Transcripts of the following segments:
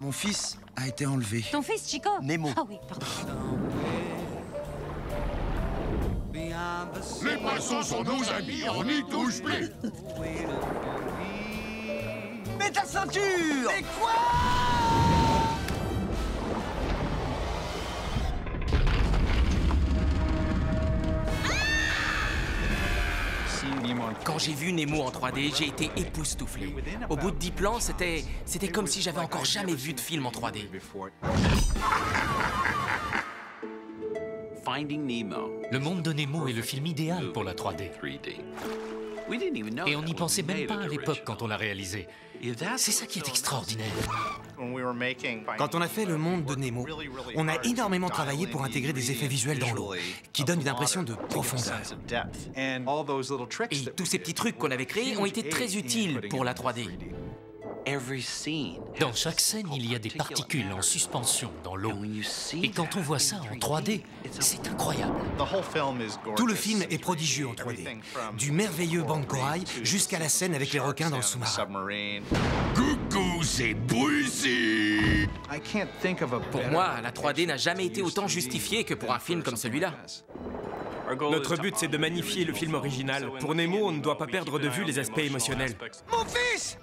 Mon fils a été enlevé. Ton fils, Chico? Nemo. Ah oui, pardon. Les poissons sont nos amis, on n'y touche plus. Mets ta ceinture! Mais quoi? Quand j'ai vu Nemo en 3D, j'ai été époustouflé. Au bout de 10 plans, c'était comme si j'avais encore jamais vu de film en 3D. Le Monde de Nemo est le film idéal pour la 3D. Et on n'y pensait même pas à l'époque quand on l'a réalisé. C'est ça qui est extraordinaire. Quand on a fait Le Monde de Nemo, on a énormément travaillé pour intégrer des effets visuels dans l'eau, qui donnent une impression de profondeur. Et tous ces petits trucs qu'on avait créés ont été très utiles pour la 3D. Dans chaque scène, il y a des particules en suspension dans l'eau. Et quand on voit ça en 3D, c'est incroyable. Tout le film est prodigieux en 3D. Du merveilleux banc de corail jusqu'à la scène avec les requins dans le sous-marin. Coucou, c'est Brucey! Pour moi, la 3D n'a jamais été autant justifiée que pour un film comme celui-là. Notre but, c'est de magnifier le film original. Pour Nemo, on ne doit pas perdre de vue les aspects émotionnels. Mon fils!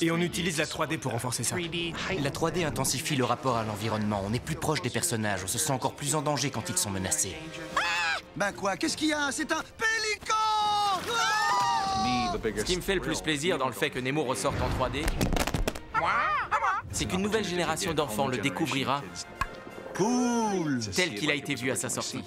Et on utilise la 3D pour renforcer ça. La 3D intensifie le rapport à l'environnement. On est plus proche des personnages. On se sent encore plus en danger quand ils sont menacés. Ah! Ben quoi? Qu'est-ce qu'il y a? C'est un pélican! Oh! Ce qui me fait le plus plaisir dans le fait que Nemo ressorte en 3D, c'est qu'une nouvelle génération d'enfants le découvrira. Cool! Tel qu'il a été vu à sa sortie.